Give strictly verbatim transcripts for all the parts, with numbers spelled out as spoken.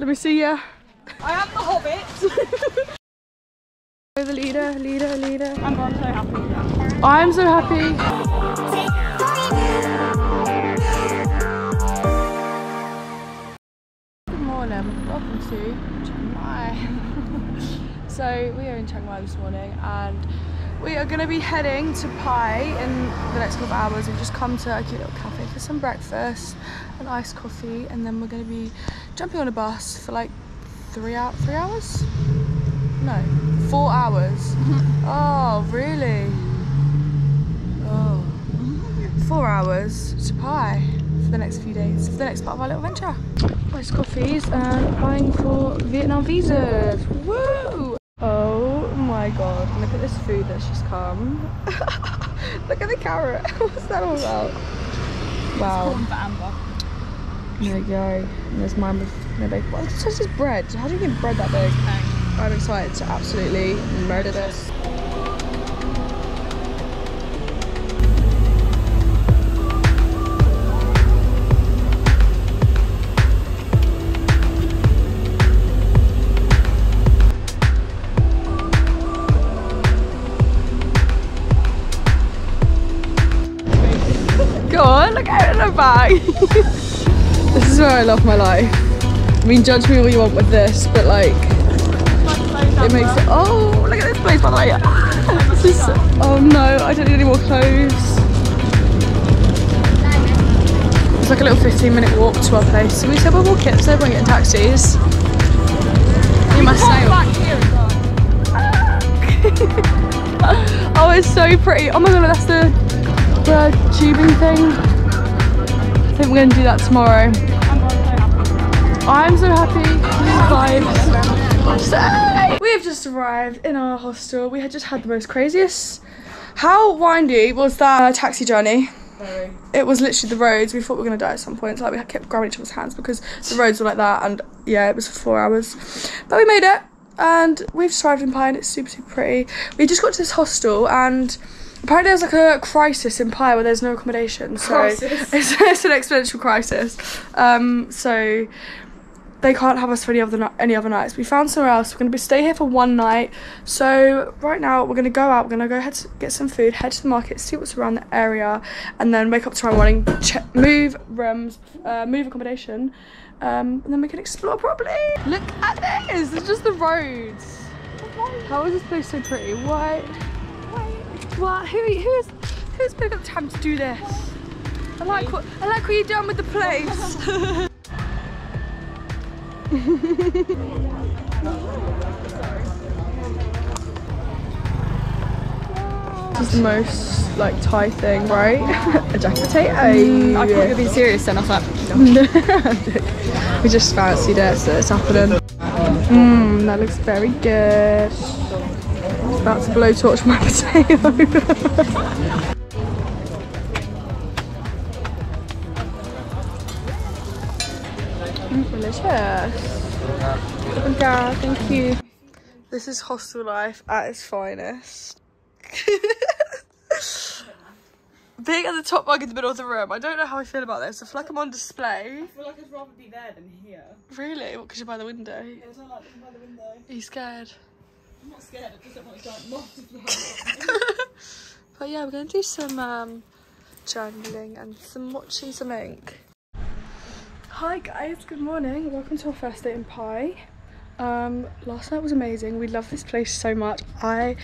Let me see ya. I am the hobbit. The leader, leader, leader. Amber, I'm so happy. I am so happy. Good morning. Welcome to Chiang Mai. So we are in Chiang Mai this morning and we are going to be heading to Pai in the next couple of hours. We've just come to a cute little cafe for some breakfast, an iced coffee, and then we're going to be jumping on a bus for like three hours, three hours? No, four hours. Oh, really? Oh. Four hours to Pai for the next few days, for the next part of our little venture. Iced coffees and applying for Vietnam visas. Woo! Oh my god, look at this food that's just come. Look at the carrot. What's that all about? Wow. It's corn for Amber. There you go. And there's mine with no bacon. What is this bread? How do you get bread that big? No. I'm excited to absolutely murder this. This is where I love my life. I mean, judge me all you want with this, but like, it makes it. Oh, look at this place, by the way. This is, oh no, I don't need any more clothes. It's like a little fifteen minute walk to our place. So we said we'll walk it, so we're getting taxis. You must say. Oh, it's so pretty. Oh my god, that's the bird tubing thing. I think we're going to do that tomorrow. I'm so happy. I'm so happy. We have just arrived in our hostel. We had just had the most craziest. How windy was that taxi journey? Very. It was literally the roads. We thought we were going to die at some point. So like we kept grabbing each other's hands because the roads were like that. And yeah, it was for four hours. But we made it. And we've just arrived in Pai and it's super, super pretty. We just got to this hostel and apparently there's like a crisis in Pai where there's no accommodation, so it's, it's an exponential crisis. Um, so they can't have us for any other any other nights. We found somewhere else. We're going to be stay here for one night. So right now we're going to go out. We're going to go head to get some food, head to the market, see what's around the area, and then wake up tomorrow morning, check, move rooms, uh, move accommodation, um, and then we can explore properly. Look at this. It's just the roads. How is this place so pretty? Why? Wow, who who's who's put up time to do this? I like what I like what you've done with the place. This is the most like Thai thing, right? A jack potato. Mm, I thought you'd be serious then. I thought we just fancied it, so it's happening. Mmm, that looks very good. About to blowtorch my potato. Mm, delicious. Oh God, thank you. This is hostel life at its finest. Being at the top bunk in the middle of the room, I don't know how I feel about this. I feel like I'm on display. I feel like I'd rather be there than here. Really? What, because you're by the window? Yeah, it's not like I'm by the window. Are you scared? I'm not scared, I just don't want a giant moth. But yeah, we're going to do some um, journaling and some watching some ink. Hi guys, good morning. Welcome to our first day in Pai. Um, last night was amazing. We love this place so much. I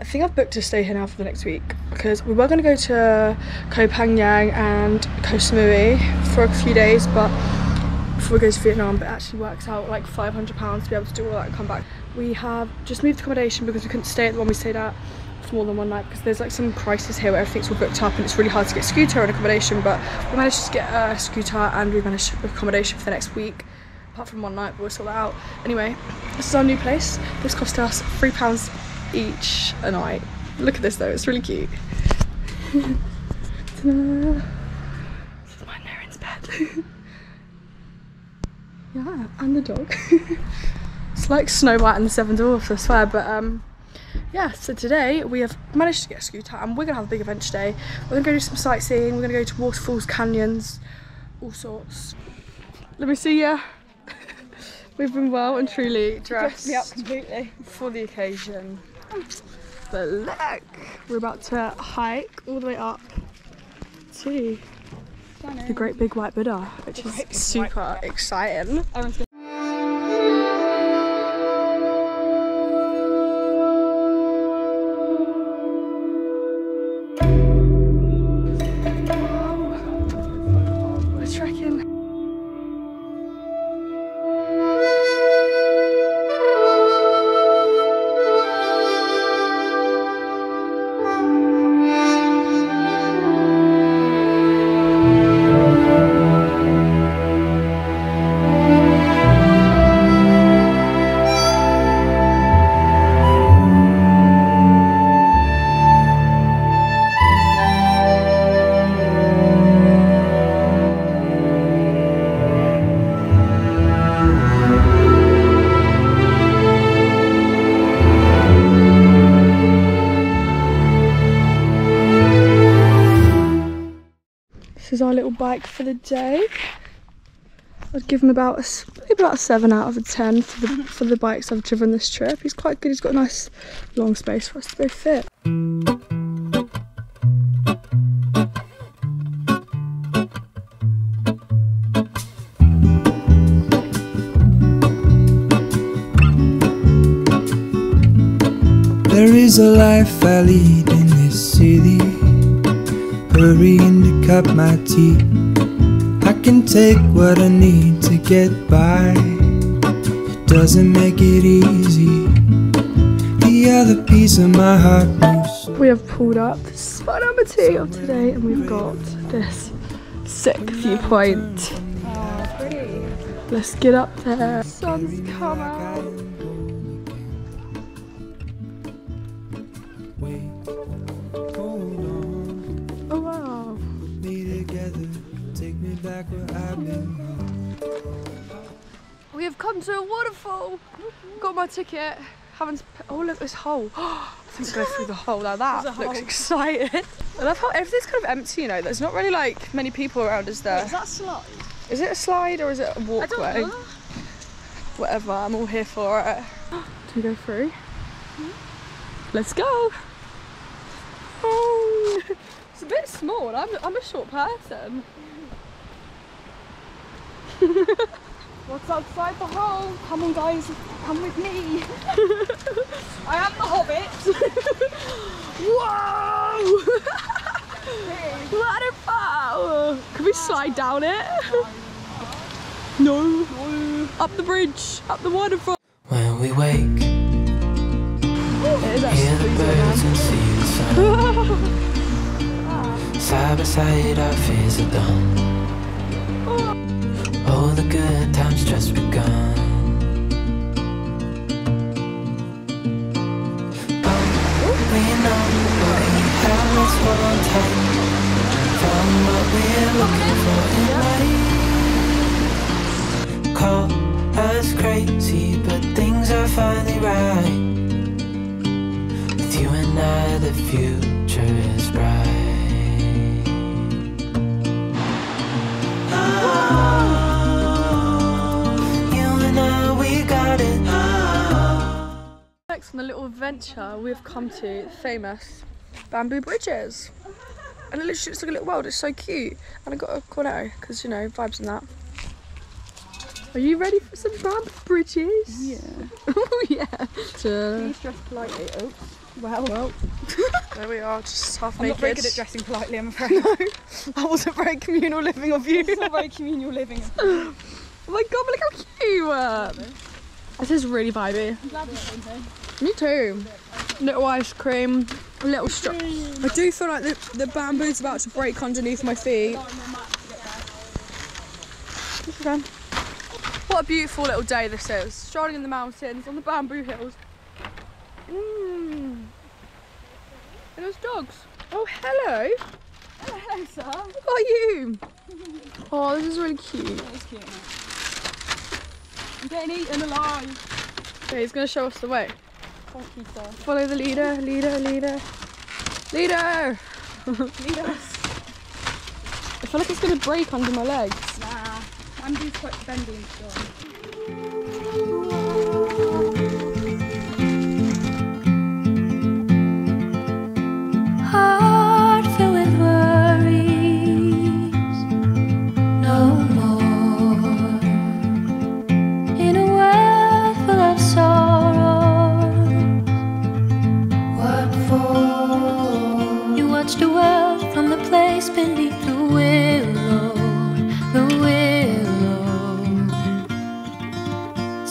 I think I've booked to stay here now for the next week because we were going to go to Koh Phangan and Koh Samui for a few days, but before we go to Vietnam, but it actually works out like five hundred pounds to be able to do all that and come back. We have just moved accommodation because we couldn't stay at the one we stayed at for more than one night because there's like some crisis here where everything's all booked up and it's really hard to get scooter and accommodation, but we managed to get a scooter and we managed to book accommodation for the next week. Apart from one night, we'll sort that out. Anyway, this is our new place. This cost us three pounds each a night. Look at this though, it's really cute. This is my Naren's bed. Yeah, and the dog. It's like Snow White and the Seven Dwarfs, I swear. But um, yeah, so today we have managed to get a scooter and we're going to have a big event today. We're going to go do some sightseeing. We're going to go to waterfalls, canyons, all sorts. Let me see ya. We've been well and truly dressed, dressed me up completely for the occasion. But look, we're about to hike all the way up to the Great Big White Buddha, which is super exciting. This is our little bike for the day. I'd give him about a, maybe about a seven out of a ten for the for the bikes I've driven this trip. He's quite good. He's got a nice long space for us to go fit. There is a life I lead in this city. Hurrying to cut my teeth, I can take what I need to get by. It doesn't make it easy. The other piece of my heart moves. We have pulled up to spot number two of today, and we've got this sick viewpoint. Oh, pretty. Let's get up there. The sun's come out. We have come to a waterfall. Got my ticket. Haven't. Oh look, this hole. Oh, I think we'll go through the hole like that. Looks hole. Exciting. I love how everything's kind of empty. You know, there's not really like many people around, is there? Wait, is that a slide? Is it a slide or is it a walkway? I don't know. Whatever. I'm all here for it. Do we go through? Hmm? Let's go. Oh, it's a bit small. I'm I'm a short person. What's outside the hole? Come on guys, come with me. I am the Hobbit. Whoa! Hey. What a bow! Can we slide down it? No. No. Up the bridge, up the waterfall. When we wake, it is hear the birds and see the sun. ah. Side by side our fears are done. All the good times just begun. Oh, we know what we have is one time. From what we're looking for in life. Call us crazy, but things are finally right. With you and I, the future is bright. On the little adventure, we've come to famous bamboo bridges, and it literally looks like a little world. It's so cute, and I got a cornetto because you know vibes and that. Are you ready for some bamboo bridges? Yeah. Oh yeah. Please dress politely. Oh, well. Well. There we are, just half naked. I'm not very good at dressing politely, I'm afraid. No, that wasn't very communal living of you. It's not very communal living. Of you. Oh my god! But look how cute you were. This is really vibey. I'm glad me too. Little ice cream, a little strap. I do feel like the, the bamboo's about to break underneath my feet. What a beautiful little day this is. Strolling in the mountains, on the bamboo hills. Mmm. And those dogs. Oh, hello. Hello, hello, sir. How are you? Oh, this is really cute. That is cute. I'm getting eaten alive. Okay, he's going to show us the way. Follow the leader, leader, leader, leader. Lead us. I feel like it's going to break under my legs. Nah, Andy's quite bendy.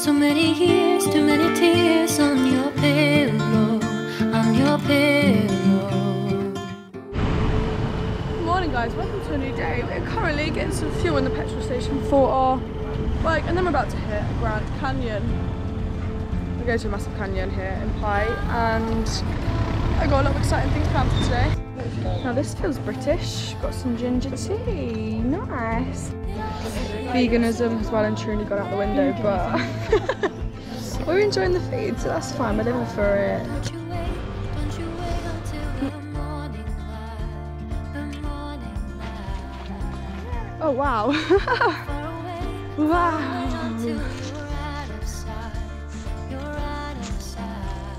So many years, too many tears on your pillow, on your pillow. Good morning guys, welcome to a new day. We're currently getting some fuel in the petrol station for our bike and then we're about to hit a Grand Canyon. We go to a massive canyon here in Pai and I've got a lot of exciting things planned for today. Now this feels British, got some ginger tea, nice. Veganism has well and truly gone out the window, but we're enjoying the food, so that's fine, we're living for it. Oh wow! Wow!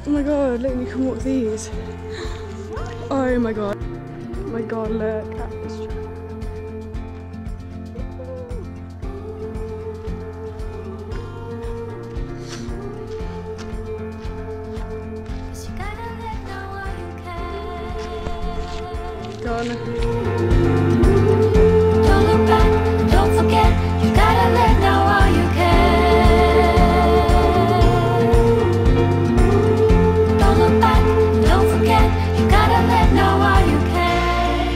Oh my god, look, you can walk these. Oh my god. Oh my god, look at this tree. Don't look back, don't forget, you gotta let know all you can. Don't look back, don't forget, you gotta let know all you can.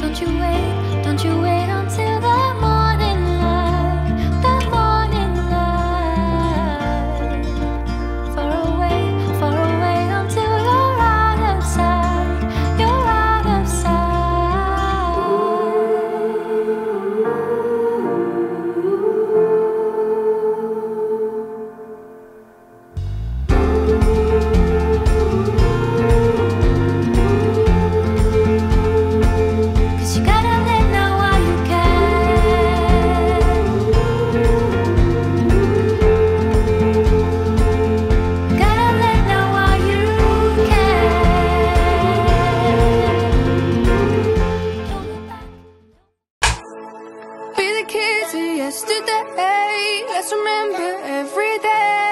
Don't you wait, don't you wait until the morning light, the morning light. Far away, far away until you're out of sight. Yesterday, let's remember every day.